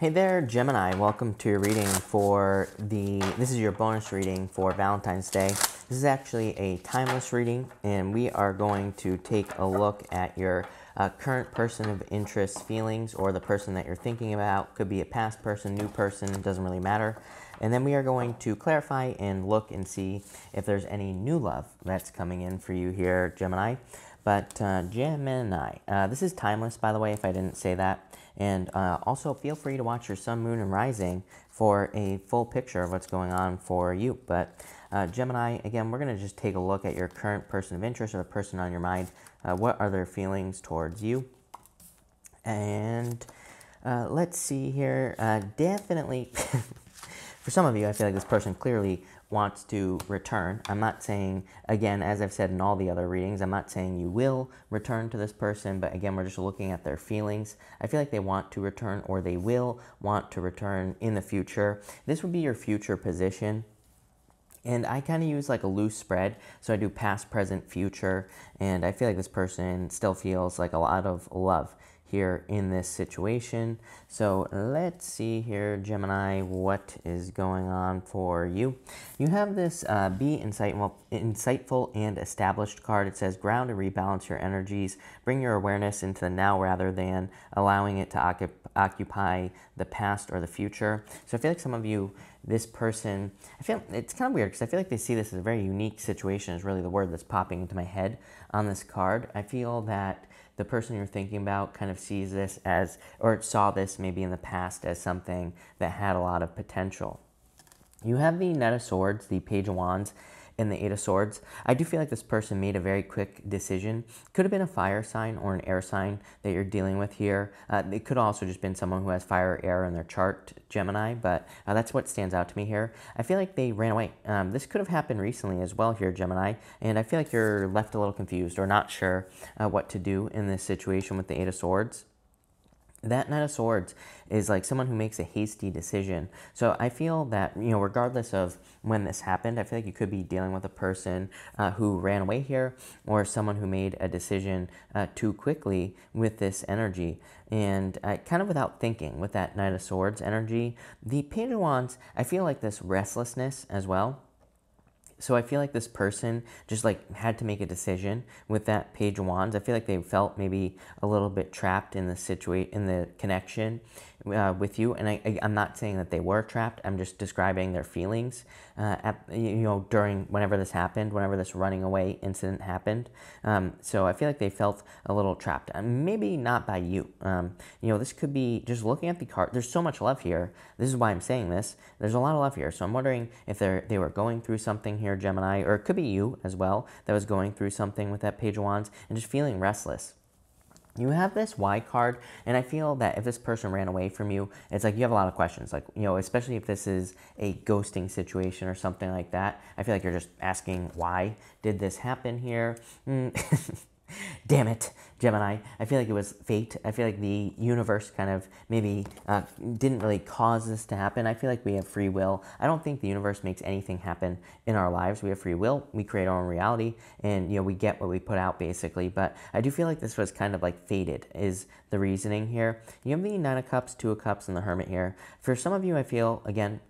Hey there, Gemini. Welcome to your reading for this is your bonus reading for Valentine's Day. This is actually a timeless reading, and we are going to take a look at your current person of interest feelings, or the person that you're thinking about. Could be a past person, new person, it doesn't really matter. And then we are going to clarify and look and see if there's any new love that's coming in for you here, Gemini. But Gemini, this is timeless, by the way, if I didn't say that. And also feel free to watch your sun, moon, and rising for a full picture of what's going on for you. But Gemini, again, we're going to just take a look at your current person of interest or the person on your mind. What are their feelings towards you? And let's see here. Definitely, for some of you, I feel like this person clearly wants to return. I'm not saying, again, as I've said in all the other readings, I'm not saying you will return to this person, but again, we're just looking at their feelings. I feel like they want to return, or they will want to return in the future. This would be your future position. And I kind of use like a loose spread, so I do past, present, future, and I feel like this person still feels like a lot of love here in this situation. So let's see here, Gemini, what is going on for you. You have this be insightful and established card. It says ground and rebalance your energies. Bring your awareness into the now rather than allowing it to occupy the past or the future. So I feel like some of you, this person, I feel it's kind of weird because I feel like they see this as a very unique situation, is really the word that's popping into my head on this card. I feel that the person you're thinking about kind of sees this as, or saw this maybe in the past as, something that had a lot of potential. You have the Knight of Swords, the Page of Wands, and the Eight of Swords. I do feel like this person made a very quick decision. Could have been a fire sign or an air sign that you're dealing with here. It could also just been someone who has fire or air in their chart, Gemini, but that's what stands out to me here. I feel like they ran away. This could have happened recently as well here, Gemini, and I feel like you're left a little confused or not sure what to do in this situation with the Eight of Swords. That Knight of Swords is like someone who makes a hasty decision. So I feel that, you know, regardless of when this happened, I feel like you could be dealing with a person who ran away here, or someone who made a decision too quickly with this energy. And kind of without thinking, with that Knight of Swords energy, the Page of Wands, I feel like this restlessness as well. So I feel like this person just like had to make a decision with that Page of Wands. I feel like they felt maybe a little bit trapped in the connection with you. And I'm not saying that they were trapped. I'm just describing their feelings during whenever this happened, whenever this running away incident happened. So I feel like they felt a little trapped. Maybe not by you. This could be just looking at the card. There's so much love here. This is why I'm saying this. There's a lot of love here. So I'm wondering if they were going through something here, Gemini, or it could be you as well that was going through something with that Page of Wands and just feeling restless. You have this why card, and I feel that if this person ran away from you, it's like you have a lot of questions, like, you know, especially if this is a ghosting situation or something like that. I feel like you're just asking, why did this happen here? Damn it, Gemini. I feel like it was fate. I feel like the universe kind of maybe didn't really cause this to happen. I feel like we have free will. I don't think the universe makes anything happen in our lives. We have free will. We create our own reality, and, you know, we get what we put out, basically. But I do feel like this was kind of like fated is the reasoning here. You have the Nine of Cups, Two of Cups, and the Hermit here. For some of you, I feel, again,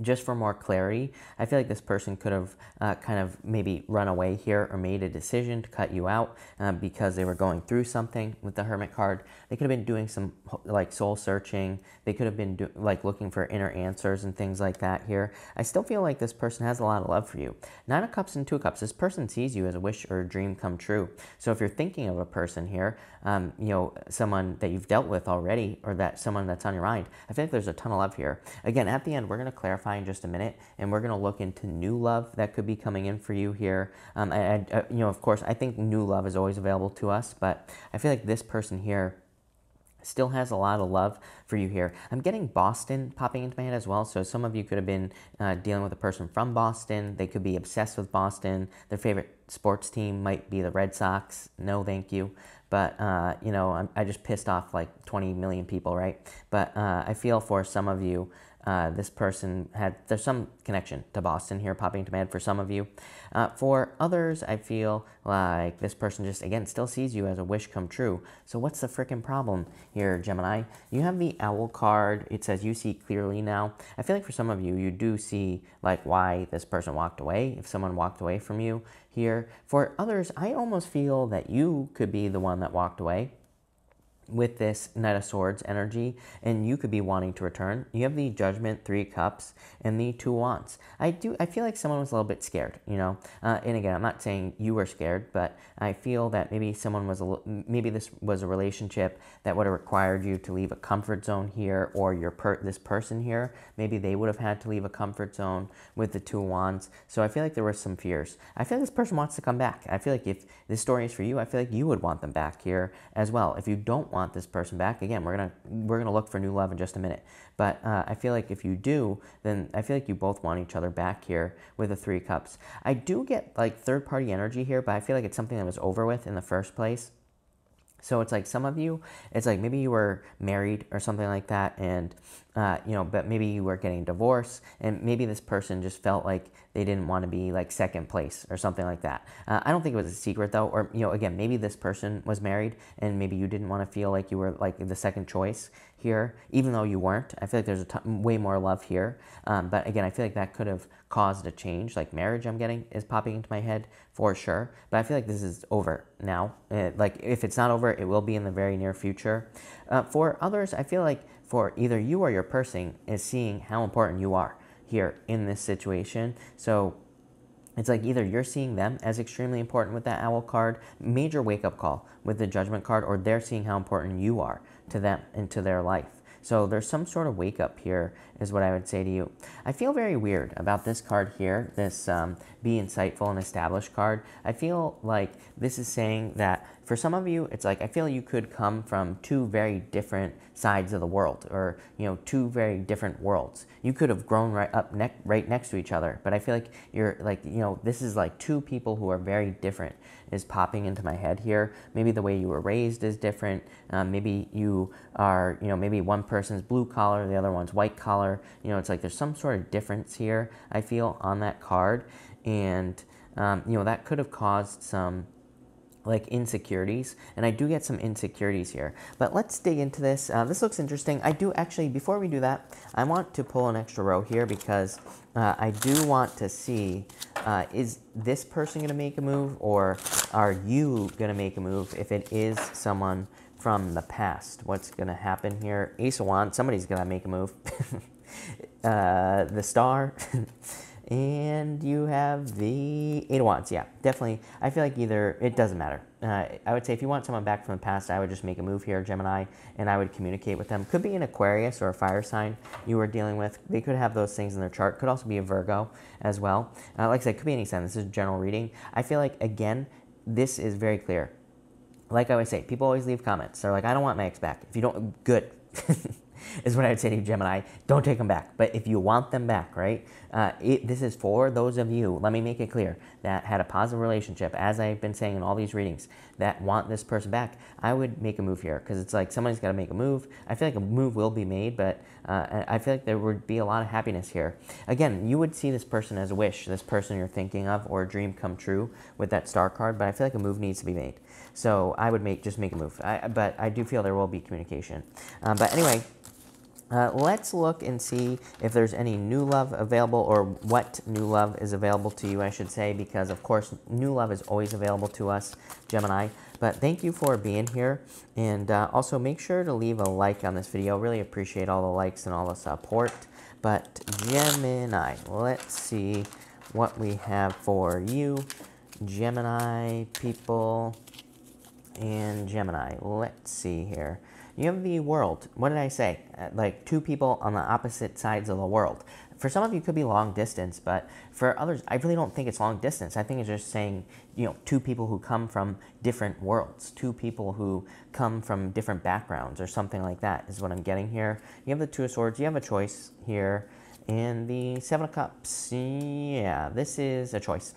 just for more clarity, I feel like this person could have kind of maybe run away here, or made a decision to cut you out because they were going through something with the Hermit card. They could have been doing some like soul searching. They could have been looking for inner answers and things like that here. I still feel like this person has a lot of love for you. Nine of Cups and Two of Cups. This person sees you as a wish or a dream come true. So if you're thinking of a person here, someone that you've dealt with already, or someone that's on your mind, I feel like there's a ton of love here. Again, at the end, we're going to clarify in just a minute, and we're going to look into new love that could be coming in for you here. Of course, I think new love is always available to us, but I feel like this person here still has a lot of love for you here. I'm getting Boston popping into my head as well, so some of you could have been dealing with a person from Boston. They could be obsessed with Boston. Their favorite sports team might be the Red Sox. No, thank you. but you know, I just pissed off like 20 million people, right? But I feel for some of you. This person had, there's some connection to Boston here popping into my head for some of you. For others, I feel like this person just, again, still sees you as a wish come true. So what's the frickin' problem here, Gemini? You have the owl card. It says you see clearly now. I feel like for some of you, you do see like why this person walked away, if someone walked away from you here. For others, I almost feel that you could be the one that walked away with this Knight of Swords energy, and you could be wanting to return. You have the Judgment, 3 cups, and the 2 wands. I feel like someone was a little bit scared, you know? And again, I'm not saying you were scared, but I feel that maybe someone was, maybe this was a relationship that would have required you to leave a comfort zone here, or your this person here, maybe they would have had to leave a comfort zone with the 2 wands. So I feel like there were some fears. I feel like this person wants to come back. I feel like if this story is for you, I feel like you would want them back here as well. If you don't want this person back, again, we're gonna look for new love in just a minute, but I feel like if you do, then I feel like you both want each other back here with the 3 cups. I do get like third party energy here, but I feel like it's something that was over with in the first place. So it's like some of you, it's like maybe you were married or something like that, and you know, but maybe you were getting divorced, and maybe this person just felt like they didn't want to be like second place or something like that. I don't think it was a secret though, or, you know, again, maybe this person was married and maybe you didn't want to feel like you were like the second choice here, even though you weren't. I feel like there's a way more love here. But again, I feel like that could have caused a change, like marriage I'm getting is popping into my head for sure. But I feel like this is over now. Like if it's not over, it will be in the very near future. For others, I feel like for either you or your person is seeing how important you are here in this situation. So it's like either you're seeing them as extremely important with that owl card, major wake-up call with the Judgment card, or they're seeing how important you are to them and to their life. So there's some sort of wake-up here is what I would say to you. I feel very weird about this card here, this Be Insightful and Established card. I feel like this is saying that for some of you, it's like I feel you could come from 2 very different sides of the world, or, you know, 2 very different worlds. You could have grown right up right next to each other, but I feel like you're like, you know, this is like 2 people who are very different is popping into my head here. Maybe the way you were raised is different. Maybe you are, you know, maybe one person's blue collar, the other one's white collar. You know, it's like there's some sort of difference here, I feel, on that card. And, you know, that could have caused some like insecurities, and I do get some insecurities here, but let's dig into this. This looks interesting. I do actually, before we do that, I want to pull an extra row here because I do want to see, is this person going to make a move, or are you going to make a move if it is someone from the past? What's going to happen here? Ace of Wands, somebody's going to make a move. The Star. And you have the 8 of Wands. Yeah, definitely. I feel like either, it doesn't matter. I would say if you want someone back from the past, I would just make a move here, Gemini, and I would communicate with them. Could be an Aquarius or a fire sign you were dealing with. They could have those things in their chart. Could also be a Virgo as well. Like I said, could be any sign. This is a general reading. I feel like, again, this is very clear. Like I always say, people always leave comments. They're like, I don't want my ex back. If you don't, good. Is what I would say to you, Gemini. Don't take them back. But if you want them back, right, this is for those of you, let me make it clear, that had a positive relationship, as I've been saying in all these readings, that want this person back. I would make a move here because it's like somebody's got to make a move. I feel like a move will be made, but I feel like there would be a lot of happiness here. Again, you would see this person as a wish, this person you're thinking of, or a dream come true with that Star card, but I feel like a move needs to be made. So I would just make a move. But I do feel there will be communication. But anyway, let's look and see if there's any new love available, or what new love is available to you, I should say, because, of course, new love is always available to us, Gemini. But thank you for being here, and also make sure to leave a like on this video. Really appreciate all the likes and all the support. But Gemini, let's see what we have for you, Gemini people. And Gemini, let's see here. You have the World. What did I say? Like 2 people on the opposite sides of the world. For some of you, it could be long distance, but for others, I really don't think it's long distance. I think it's just saying, you know, 2 people who come from different worlds, 2 people who come from different backgrounds or something like that is what I'm getting here. You have the 2 of Swords. You have a choice here. And the 7 of Cups. Yeah, this is a choice.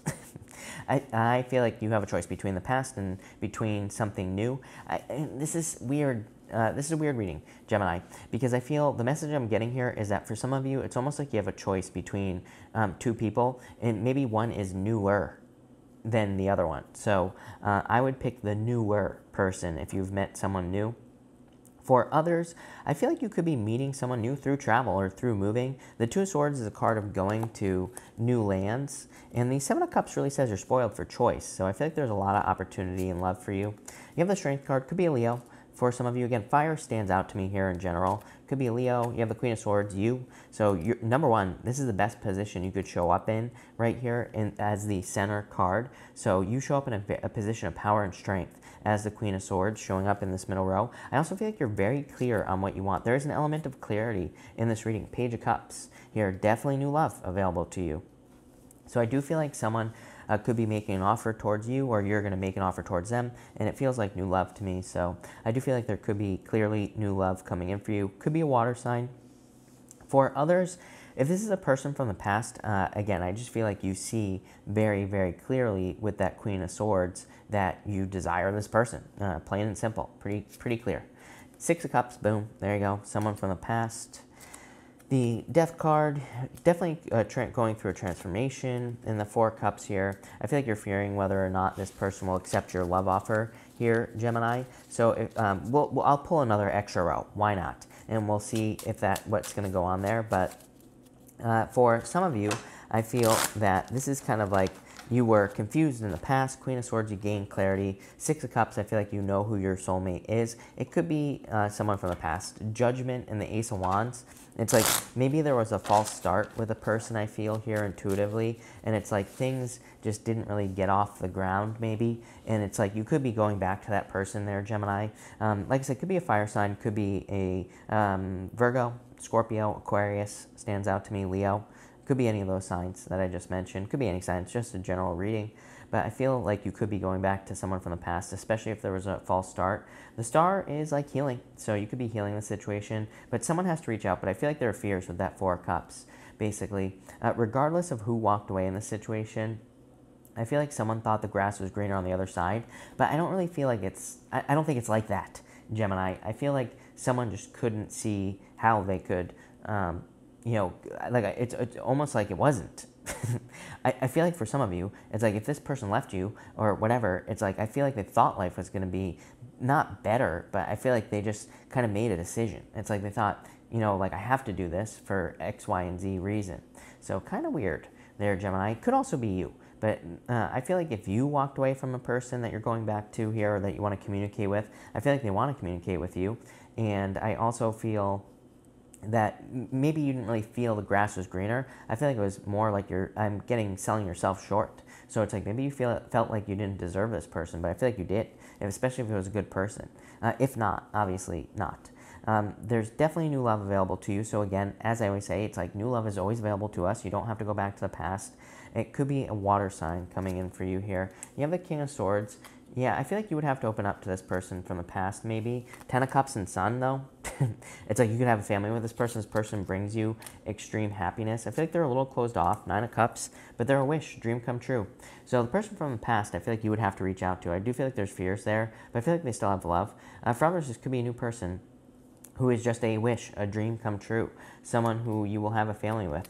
I feel like you have a choice between the past and between something new. This is weird. This is a weird reading, Gemini, because I feel the message I'm getting here is that for some of you, it's almost like you have a choice between two people, and maybe one is newer than the other one. So I would pick the newer person if you've met someone new. For others, I feel like you could be meeting someone new through travel or through moving. The Two of Swords is a card of going to new lands, and the Seven of Cups really says you're spoiled for choice. So I feel like there's a lot of opportunity and love for you. You have the Strength card, could be a Leo. For some of you, again, fire stands out to me here in general. Could be a Leo. You have the Queen of Swords, you. So you're, number one, this is the best position you could show up in right here as the center card. So you show up in a position of power and strength as the Queen of Swords showing up in this middle row. I also feel like you're very clear on what you want. There is an element of clarity in this reading. Page of Cups here, definitely new love available to you. So I do feel like someone could be making an offer towards you, or you're going to make an offer towards them, and it feels like new love to me. So I do feel like there could be clearly new love coming in for you. Could be a water sign. For others, if this is a person from the past, again, I just feel like you see very, very clearly with that Queen of Swords that you desire this person. Plain and simple. Pretty clear. Six of Cups, boom. There you go. Someone from the past. The Death card, definitely going through a transformation. In the Four Cups here, I feel like you're fearing whether or not this person will accept your love offer here, Gemini. So if, I'll pull another extra row. Why not? And we'll see if what's going to go on there. But for some of you, I feel that this is kind of like you were confused in the past. Queen of Swords, you gain clarity. Six of Cups, I feel like you know who your soulmate is. It could be someone from the past. Judgment and the Ace of Wands. It's like maybe there was a false start with a person, I feel here intuitively. And it's like things just didn't really get off the ground maybe. And it's like you could be going back to that person there, Gemini. Like I said, could be a fire sign, could be a Virgo, Scorpio, Aquarius stands out to me, Leo. Could be any of those signs that I just mentioned. Could be any signs, just a general reading. But I feel like you could be going back to someone from the past, especially if there was a false start. The star is like healing, so you could be healing the situation. But someone has to reach out, but I feel like there are fears with that Four of Cups, basically. Regardless of who walked away in this situation, I feel like someone thought the grass was greener on the other side. But I don't really feel like it's... I don't think it's like that, Gemini. I feel like someone just couldn't see how they could... you know, like it's almost like it wasn't. I feel like for some of you, it's like if this person left you or whatever, it's like I feel like they thought life was going to be not better, but I feel like they just kind of made a decision. It's like they thought, you know, like I have to do this for X, Y, and Z reason. So kind of weird there, Gemini. Could also be you. But I feel like if you walked away from a person that you're going back to here or that you want to communicate with, I feel like they want to communicate with you. And I also feel... that maybe you didn't really feel the grass was greener. I feel like it was more like selling yourself short. So it's like maybe you felt like you didn't deserve this person, but I feel like you did, especially if it was a good person. If not, obviously not. There's definitely new love available to you. So again, as I always say, it's like new love is always available to us. You don't have to go back to the past. It could be a water sign coming in for you here. You have the King of Swords. Yeah, I feel like you would have to open up to this person from the past, maybe. Ten of Cups and Sun, though. It's like you could have a family with this person. This person brings you extreme happiness. I feel like they're a little closed off. Nine of Cups, but they're a wish. Dream come true. So the person from the past, I feel like you would have to reach out to. I do feel like there's fears there, but I feel like they still have love. For others, this could be a new person who is just a wish, a dream come true, someone who you will have a family with.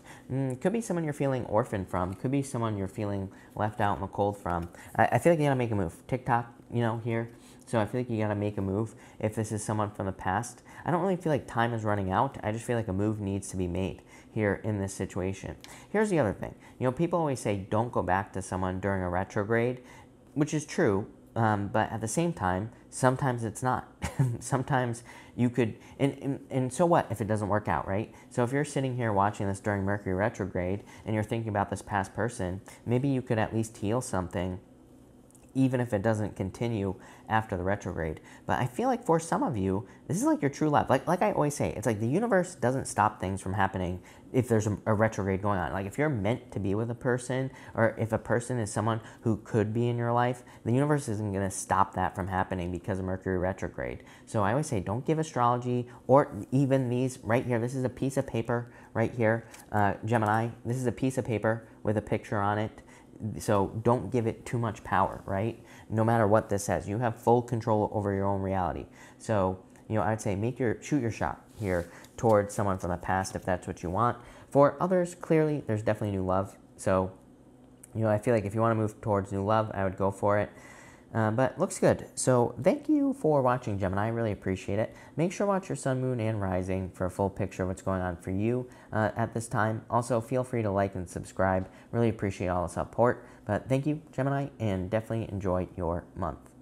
Could be someone you're feeling orphaned from. Could be someone you're feeling left out in the cold from. I feel like you gotta make a move. TikTok, you know, here. So I feel like you gotta make a move if this is someone from the past. I don't really feel like time is running out. I just feel like a move needs to be made here in this situation. Here's the other thing. You know, people always say don't go back to someone during a retrograde, which is true, but at the same time, sometimes it's not. Sometimes you could, and so what if it doesn't work out, right? So if you're sitting here watching this during Mercury retrograde and you're thinking about this past person, maybe you could at least heal something, even if it doesn't continue after the retrograde. But I feel like for some of you, this is like your true love. Like I always say, it's like the universe doesn't stop things from happening if there's a retrograde going on. Like if you're meant to be with a person, or if a person is someone who could be in your life, the universe isn't going to stop that from happening because of Mercury retrograde. So I always say don't give astrology or even these right here. This is a piece of paper right here, Gemini. This is a piece of paper with a picture on it. So don't give it too much power, right? No matter what this says, you have full control over your own reality. So, you know, I'd say shoot your shot here towards someone from the past if that's what you want. For others, clearly, there's definitely new love. So, you know, I feel like if you want to move towards new love, I would go for it. But looks good. So thank you for watching, Gemini. I really appreciate it. Make sure to watch your sun, moon, and rising for a full picture of what's going on for you at this time. Also, feel free to like and subscribe. Really appreciate all the support. But thank you, Gemini, and definitely enjoy your month.